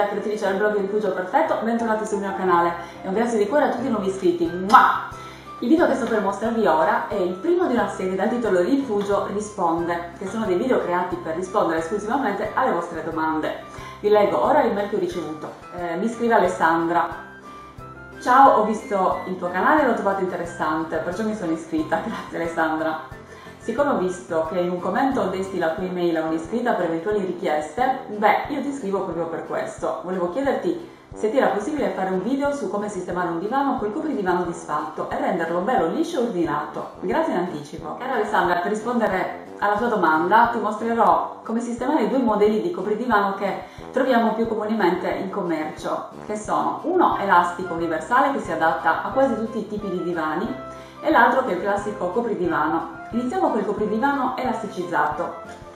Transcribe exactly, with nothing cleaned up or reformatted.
l'entità creatrice del blog Rifugio Perfetto, bentornati sul mio canale e un grazie di cuore a tutti i nuovi iscritti. Mua! Il video che sto per mostrarvi ora è il primo di una serie dal titolo Rifugio risponde, che sono dei video creati per rispondere esclusivamente alle vostre domande. Vi leggo ora il mail che ho ricevuto. Eh, mi scrive Alessandra. Ciao, ho visto il tuo canale e l'ho trovato interessante, perciò mi sono iscritta. Grazie Alessandra. Siccome ho visto che in un commento desti la tua email a un'iscritta per eventuali richieste, beh, io ti scrivo proprio per questo. Volevo chiederti se ti era possibile fare un video su come sistemare un divano col copridivano disfatto e renderlo bello liscio e ordinato. Grazie in anticipo. Cara Alessandra, per rispondere alla tua domanda ti mostrerò come sistemare i due modelli di copridivano che troviamo più comunemente in commercio, che sono uno elastico universale che si adatta a quasi tutti i tipi di divani e l'altro che è il classico copridivano. Iniziamo col copridivano elasticizzato.